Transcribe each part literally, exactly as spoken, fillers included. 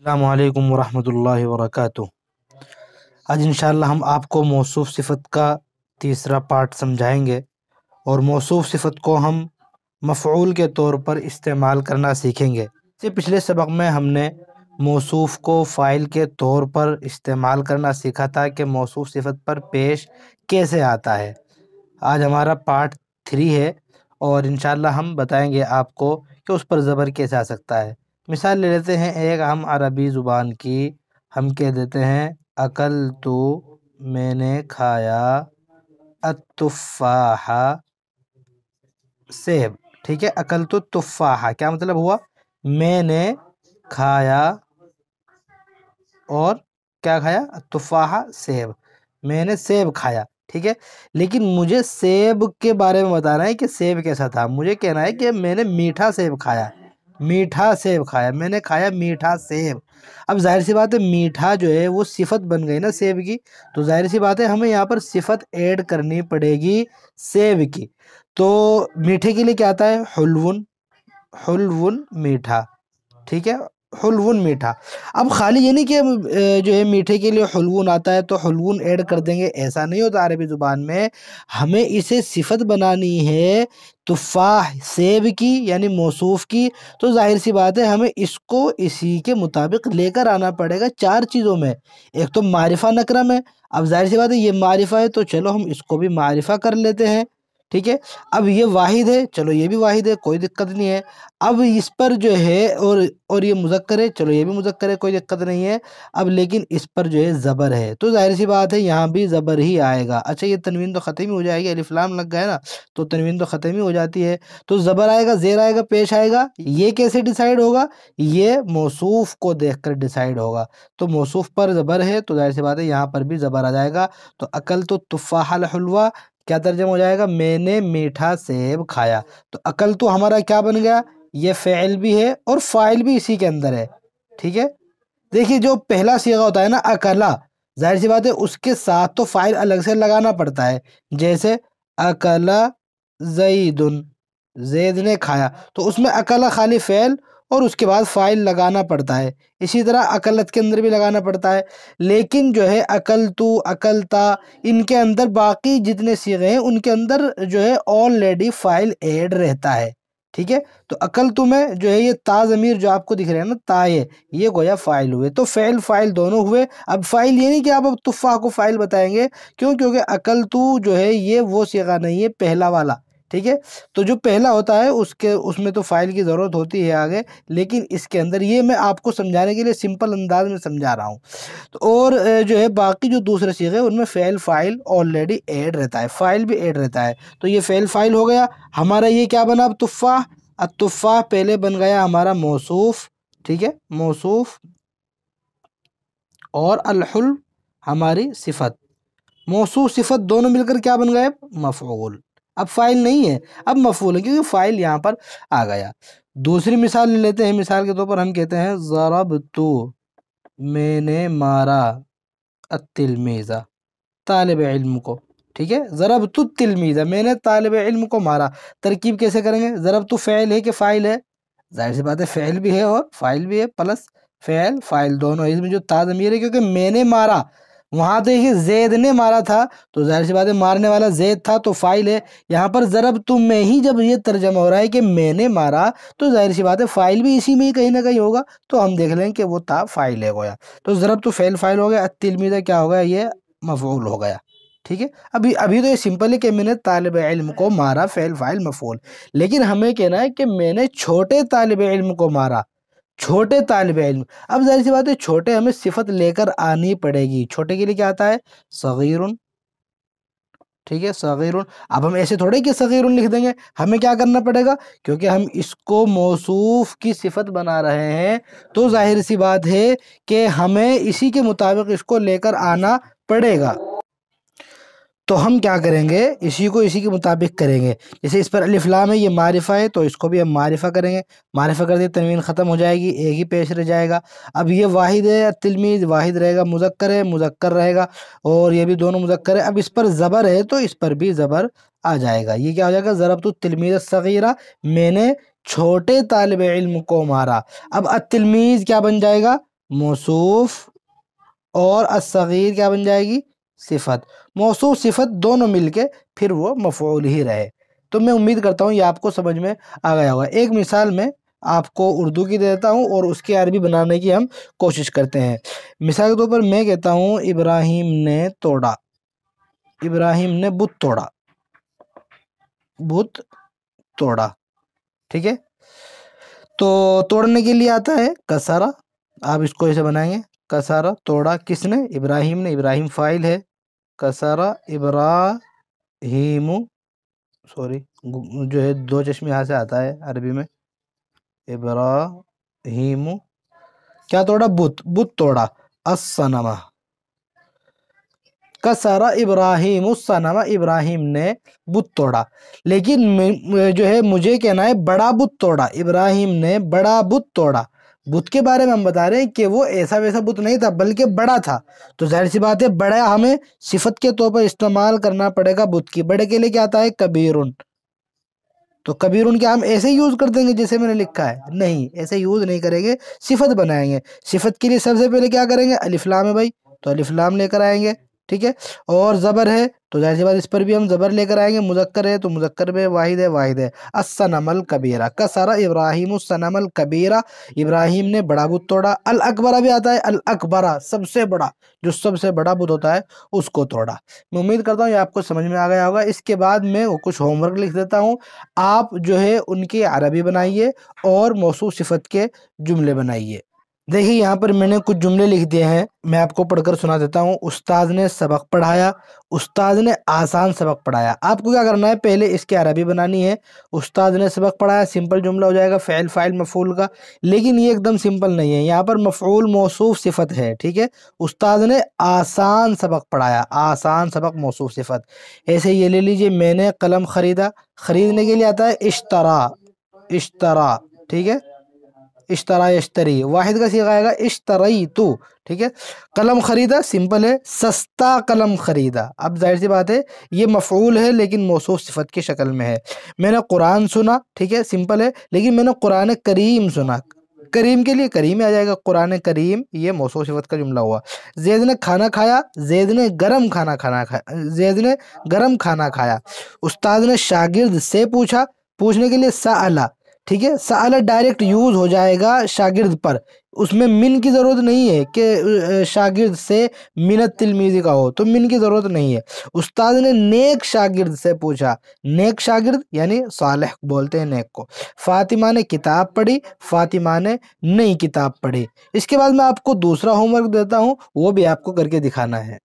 अस्सलामु अलैकुम वरहमतुल्लाहि वबरकातुहू। आज इंशाअल्लाह हम आपको मौसूफ सिफत का तीसरा पार्ट समझाएंगे और मौसूफ सिफत को हम मफ़ऊल के तौर पर इस्तेमाल करना सीखेंगे। इससे पिछले सबक में हमने मौसूफ को फ़ाइल के तौर पर इस्तेमाल करना सीखा था कि मौसूफ सिफत पर पेश कैसे आता है। आज हमारा पार्ट थ्री है और इंशाअल्लाह हम बताएंगे आपको कि उस पर ज़बर कैसे आ सकता है। मिसाल ले लेते हैं एक हम अरबी ज़ुबान की, हम कह देते हैं अकल तो मैंने खाया अतुफ़ाहा सेब। ठीक है, अकल तो तुफ़ाहा क्या मतलब हुआ, मैंने खाया और क्या खाया, अतुफ़ाहा सेब, मैंने सेब खाया। ठीक है, लेकिन मुझे सेब के बारे में बताना है कि सेब कैसा था, मुझे कहना है कि मैंने मीठा सेब खाया, मीठा सेब खाया, मैंने खाया मीठा सेब। अब जाहिर सी बात है मीठा जो है वो सिफत बन गई ना सेब की, तो जाहिर सी बात है हमें यहाँ पर सिफत ऐड करनी पड़ेगी सेब की। तो मीठे के लिए क्या आता है, हलवन, हलवन मीठा। ठीक है, हलवन मीठा। अब खाली ये नहीं कि जो है मीठे के लिए हलवन आता है तो हलवन ऐड कर देंगे, ऐसा नहीं होता। अरबी ज़ुबान में हमें इसे सिफत बनानी है तुफ़ाह सेब की यानी मौसूफ़ की, तो ज़ाहिर सी बात है हमें इसको इसी के मुताबिक लेकर आना पड़ेगा चार चीज़ों में। एक तो मारिफ़ा नकरा में, अब ज़ाहिर सी बात है ये मारिफ़ा है तो चलो हम इसको भी मारिफ़ा कर लेते हैं। ठीक है, अब ये वाहिद है, चलो ये भी वाहिद है, कोई दिक्कत नहीं है। अब इस पर जो है और और ये मुज़क्कर है, चलो ये भी मुज़क्कर है, कोई दिक्कत नहीं है। अब लेकिन इस पर जो है ज़बर है तो ज़ाहिर सी बात है यहाँ भी ज़बर ही आएगा। अच्छा ये तनवीन तो ख़त्म ही हो जाएगी, अलिफ लाम लग गया ना तो तनवीन तो ख़त्म ही हो जाती है, तो ज़बर आएगा, ज़ेर आएगा, पेश आएगा। ये कैसे डिसाइड होगा, ये मौसूफ़ को देख कर डिसाइड होगा। तो मौसूफ़ पर ज़बर है तो ज़ाहिर सी बात है यहाँ पर भी ज़बर आ जाएगा। तो अकल तो तुफ़ाहल हलवा क्या तर्जम हो जाएगा, मैंने मीठा सेब खाया। तो अकल तो हमारा क्या बन गया, ये फ़ैल भी है और फ़ाइल भी इसी के अंदर है। ठीक है, देखिए जो पहला सीगा होता है ना अकला, जाहिर सी बात है उसके साथ तो फ़ाइल अलग से लगाना पड़ता है। जैसे अकला ज़ैदुन, ज़ैद ने खाया, तो उसमें अकला खाली फ़ैल और उसके बाद फ़ाइल लगाना पड़ता है। इसी तरह अकलत के अंदर भी लगाना पड़ता है, लेकिन जो है अकल तो अकलता इनके अंदर बाकी जितने सीगे हैं उनके अंदर जो है ऑलरेडी फ़ाइल ऐड रहता है। ठीक है, तो अकल तो में जो है ये ता ज़मीर जो आपको दिख रहे हैं ना ताए, ये गोया फ़ाइल हुए, तो फ़ैल फ़ाइल दोनों हुए। अब फ़ाइल ये नहीं कि आप अब तुफ़ा को फ़ाइल बताएंगे, क्यों, क्योंकि अकल तो जो है ये वो सीगा नहीं है पहला वाला। ठीक है, तो जो पहला होता है उसके उसमें तो फ़ाइल की ज़रूरत होती है आगे, लेकिन इसके अंदर ये मैं आपको समझाने के लिए सिंपल अंदाज में समझा रहा हूँ। तो और जो है बाकी जो दूसरे सीगे उनमें फ़ैल फ़ाइल ऑलरेडी ऐड रहता है, फ़ाइल भी ऐड रहता है। तो ये फ़ैल फ़ाइल हो गया हमारा, ये क्या बना अब तुफ़ाह, अतुफ़ाह पहले बन गया हमारा मौसूफ़। ठीक है, मौसूफ़ और अलहुल हमारी सिफ़त, मौसूफ़ सिफ़त दोनों मिलकर क्या बन गए, मफ़ऊल। अब फ़ाइल नहीं है, अब मफ़ऊल है क्योंकि फ़ाइल यहाँ पर आ गया। दूसरी मिसाल ले लेते हैं, मिसाल के तौर पर हम कहते हैं ज़रबतु मैंने मारा अत्तिलमीज़ा तालिब इल्म को। ठीक है, ज़रबतु तिलमीज़ा मैंने तालिब इल्म को मारा। तरकीब कैसे करेंगे, ज़रबतु फ़ैल है कि फ़ाइल है, ज़ाहिर सी बात है फ़ैल भी है और फ़ाइल भी है प्लस फ़ैल फ़ाइल दोनों, इसमें जो ता ज़मीर है क्योंकि मैंने मारा, वहाँ देखिए ज़ैद ने मारा था तो जाहिर सी बात है मारने वाला ज़ैद था तो फ़ाइल है। यहाँ पर ज़रबतु में ही जब ये तर्जमा हो रहा है कि मैंने मारा, तो जाहिर सी बात है फ़ाइल भी इसी में ही कहीं ना कहीं होगा, तो हम देख लें कि वो था फ़ाइल है गोया। तो ज़रबतु फ़ैल फ़ाइल हो गया, अत्तिलमीज़ा क्या हो गया, ये मफ़ऊल हो गया। ठीक है, अभी अभी तो ये सिंपल है कि मैंने तालिब इल्म को मारा, फ़ैल फ़ाइल मफ़ऊल, लेकिन हमें कहना है कि मैंने छोटे तालिब इल्म को मारा, छोटे तालिब इल्म। अब जाहिर सी बात है छोटे हमें सिफत लेकर आनी पड़ेगी। छोटे के लिए क्या आता है, सगीरुन। ठीक है, सगीरुन। अब हम ऐसे थोड़े कि सगीरुन लिख देंगे, हमें क्या करना पड़ेगा, क्योंकि हम इसको मौसूफ़ की सिफत बना रहे हैं तो जाहिर सी बात है कि हमें इसी के मुताबिक इसको लेकर आना पड़ेगा। तो हम क्या करेंगे, इसी को इसी के मुताबिक करेंगे। जैसे इस पर अलिफ लाम है, ये मारिफ़ा है तो इसको भी हम मारिफ़ा करेंगे। मारिफ़ा कर दे, तनवीन ख़त्म हो जाएगी, एक ही पेश रह जाएगा। अब ये वाहिद है, तिलमीज़ वाहिद रहेगा, मुज़क्कर है, मुज़क्कर रहेगा और ये भी दोनों मुज़क्कर है। अब इस पर ज़बर है तो इस पर भी ज़बर आ जाएगा। ये क्या हो जाएगा, ज़रबतु तिलमीज़ सगीरा मैंने छोटे तालिब इल्म को मारा। अब अतिलमीज़ क्या बन जाएगा, मौसूफ और अस्सगीर क्या बन जाएगी, सिफत। मौसूफ सिफत दोनों मिलके फिर वो मफऊल ही रहे। तो मैं उम्मीद करता हूँ ये आपको समझ में आ गया होगा। एक मिसाल मैं आपको उर्दू की देता हूँ और उसकी अरबी बनाने की हम कोशिश करते हैं। मिसाल के तौर पर मैं कहता हूँ इब्राहिम ने तोड़ा, इब्राहिम ने बुत तोड़ा, बुत तोड़ा, ठीक है। तो तोड़ने के लिए आता है कसारा, आप इसको ऐसे बनाएंगे कसारा, तोड़ा किसने, इब्राहिम ने, इब्राहिम फाइल है, कसारा इब्राहिम, सॉरी जो है दो चश्मे यहाँ से आता है अरबी में, इब्राहिम क्या तोड़ा, बुत, बुत तोड़ा, अस्सनमा, कसारा इब्राहिम अस्सनमा, इब्राहिम ने बुत तोड़ा। लेकिन जो है मुझे कहना है बड़ा बुत तोड़ा, इब्राहिम ने बड़ा बुत तोड़ा। बुत के बारे में हम बता रहे हैं कि वो ऐसा वैसा बुत नहीं था बल्कि बड़ा था। तो जाहिर सी बात है बड़ा हमें सिफत के तौर पर इस्तेमाल करना पड़ेगा बुत की। बड़े के लिए क्या आता है, कबीरुन। तो कबीरुन क्या हम ऐसे यूज़ कर देंगे जैसे मैंने लिखा है? नहीं, ऐसे यूज़ नहीं करेंगे, सिफत बनाएंगे। सिफत के लिए सबसे पहले क्या करेंगे, अलिफ लाम है भाई, तो अलिफ लाम लेकर आएंगे, ठीक है। और ज़बर है तो जाहिर सी बात इस पर भी हम ज़बर लेकर आएंगे। मुज़क्कर है तो मुज़क्कर में वाहिद है, वाहिद है। अस्सनमल कबीरा, कसरा इब्राहिम अस्सनमल कबीरा, इब्राहिम ने बड़ा बुत तोड़ा। अल अकबरा भी आता है, अल अकबरा सबसे बड़ा, जो सबसे बड़ा बुत होता है उसको तोड़ा। मैं उम्मीद करता हूँ ये आपको समझ में आ गया होगा। इसके बाद मैं कुछ होमवर्क लिख देता हूँ, आप जो है उनकी अरबी बनाइए और मौसूफ सिफत के जुमले बनाइए। देखिए यहाँ पर मैंने कुछ जुमले लिख दिए हैं, मैं आपको पढ़कर सुना देता हूँ। उस्ताद ने सबक पढ़ाया, उस्ताद ने आसान सबक पढ़ाया। आपको क्या करना है, पहले इसकी अरबी बनानी है। उस्ताद ने सबक पढ़ाया, सिंपल जुमला हो जाएगा, फ़ैल फ़ाइल मफ़ूल का। लेकिन ये एकदम सिंपल नहीं है, यहाँ पर मफ़ूल मौसूफ सिफत है, ठीक है। उस्ताद ने आसान सबक पढ़ाया, आसान सबक मौसूफ सिफत। ऐसे ये ले लीजिए, मैंने कलम ख़रीदा, ख़रीदने के लिए आता है इश्तरा, इश्तरा, ठीक है। इश्तरा इश्तरी, वाहिद का सीखा आएगा इश्तरई तो, ठीक है। कलम ख़रीदा सिंपल है, सस्ता कलम ख़रीदा। अब जाहिर सी बात है ये मफ़ऊल है लेकिन मौसूफ़ सिफत की शक्ल में है। मैंने कुरान सुना, ठीक है, सिंपल है। लेकिन मैंने कुरान करीम सुना, करीम के लिए करीम आ जाएगा, कुरान करीम, ये मौसूफ़ सिफत का जुमला हुआ। जैद ने खाना खाया, जैद ने गरम खाना खाना खाया, जैद ने गरम खाना खाया। उस्ताद ने शागिर्द से पूछा, पूछने के लिए सअला, ठीक है। सआला डायरेक्ट यूज़ हो जाएगा शागिर्द पर, उसमें मिन की ज़रूरत नहीं है कि शागिर्द से मिनत तिलमीज़ी का हो, तो मिन की ज़रूरत नहीं है। उस्ताद ने नेक शागिर्द से पूछा, नेक शागिर्द यानी सालेह बोलते हैं नेक को। फ़ातिमा ने किताब पढ़ी, फ़ातिमा ने नई किताब पढ़ी। इसके बाद मैं आपको दूसरा होमवर्क देता हूँ, वो भी आपको करके दिखाना है।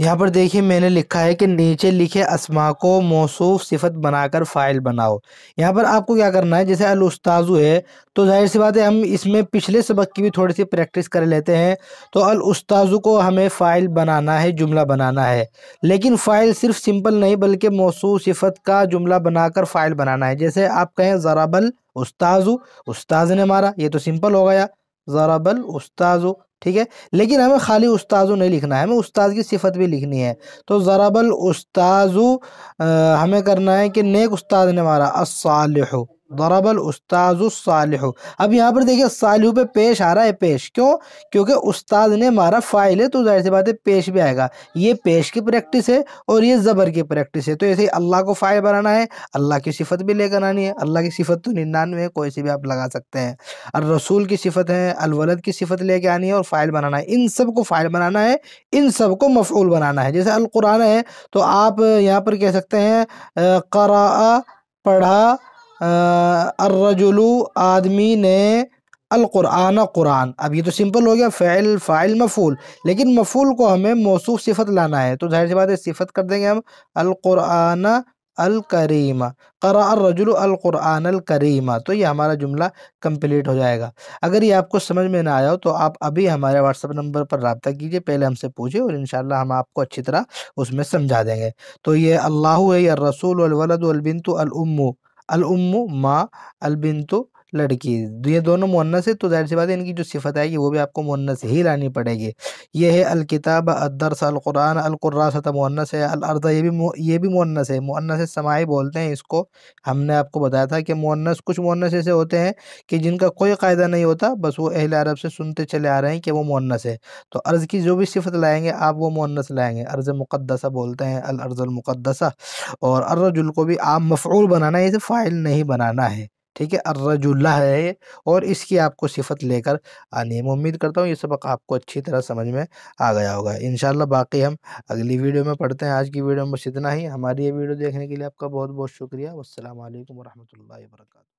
यहाँ पर देखिए मैंने लिखा है कि नीचे लिखे अस्मा को मौसूफ सिफत बनाकर फ़ाइल बनाओ। यहाँ पर आपको क्या करना है, जैसे अल उस्ताजु है तो जाहिर सी बात है हम इसमें पिछले सबक की भी थोड़ी सी प्रैक्टिस कर लेते हैं। तो अल उस्ताजु को हमें फ़ाइल बनाना है, जुमला बनाना है। लेकिन फ़ाइल सिर्फ सिंपल नहीं बल्कि मौसूफ सिफत का जुमला बनाकर फ़ाइल बनाना है। जैसे आप कहें ज़राबल उस्ताजु, उस्ताज ने मारा, ये तो सिंपल हो गया, ज़राबल उस्ताजु, ठीक है। लेकिन हमें खाली उस्ताजु नहीं लिखना है, हमें उस्ताद की सिफत भी लिखनी है। तो ज़राबल उस्ताजु हमें करना है कि नेक उस्ताद ने मारा, अस्सालिहु, ज़राबल उस्ताजु सालिहु। अब यहाँ पर देखिए सालिहु पे पेश आ रहा है, पेश क्यों, क्योंकि उस्ताद ने मारा फ़ाइल है तो जाहिर सी बात है पेश भी आएगा। ये पेश की प्रैक्टिस है और ये ज़बर की प्रैक्टिस है। तो ऐसे ही अल्लाह को फ़ाइल बनाना है, अल्लाह की सिफत भी लेकर आनी है। अल्लाह की सिफत तो निन्यानवे है, कोई सी भी आप लगा सकते हैं। और रसूल की सिफत है, अलवलद की सिफत लेके आनी है और फ़ाइल बनाना है। इन सब को फ़ाइल बनाना है, इन सब को मफ़ऊल बनाना है। जैसे अल कुरान है तो आप यहाँ पर कह सकते हैं क़राअ पढ़ा, अर्रजुलु आदमी ने, अल कुरान कुरान। अब ये तो सिंपल हो गया, फ़ैल फ़ाइल मफ़ूल। लेकिन मफ़ूल को हमें मौसूफ सिफत लाना है, तो जाहिर सी बात है सिफत कर देंगे हम अल कुरान अल करीमा, क़रा अर्रजुलु अल कुरान अल करीमा। तो ये हमारा जुमला कंप्लीट हो जाएगा। अगर ये आपको समझ में ना आया हो तो आप अभी हमारे व्हाट्सअप नंबर पर रब्ता कीजिए, पहले हमसे पूछिए और इंशाल्लाह हम आपको अच्छी तरह उसमें समझा देंगे। तो ये अल्लाह है, ये रसूल, अलवलद, अलबिंतु, अलउम्मु, अल उम्मु माँ, अल बिंतु लड़की, ये दोनों मुअन्नस है तो जाहिर सी बात है इनकी जो सिफत आएगी वो भी आपको मुअन्नस ही लानी पड़ेगी। ये है अल किताब, अदरस, अल कुरान, अल कुर्रासत मुअन्नस है, अल अर्दा ये भी ये भी मुअन्नस है, मुअन्नस समाई बोलते हैं इसको। हमने आपको बताया था कि मुअन्नस कुछ मुअन्नस ऐसे होते हैं कि जिनका कोई कायदा नहीं होता, बस वो अहले अरब से सुनते चले आ रहे हैं कि वो मुअन्नस है, तो अर्ज़ की जो भी सिफत लाएँगे आप वो मुअन्नस लाएँगे। अर्ज़ मुक़द्दसा बोलते हैं अल अर्ज़ अल मुक़द्दसा। और अर्रजुल को भी आम मफ़ऊल बनाना है, इसे फ़ाइल नहीं बनाना है, ठीक है, अर्रजुल्ला है, और इसकी आपको सिफत लेकर आनी है। मैं उम्मीद करता हूँ ये सबक आपको अच्छी तरह समझ में आ गया होगा। इंशाल्लाह बाकी हम अगली वीडियो में पढ़ते हैं। आज की वीडियो में बस इतना ही। हमारी ये वीडियो देखने के लिए आपका बहुत बहुत शुक्रिया। अस्सलाम वालेकुम वरहमतुल्लाहि वबरकातुहू।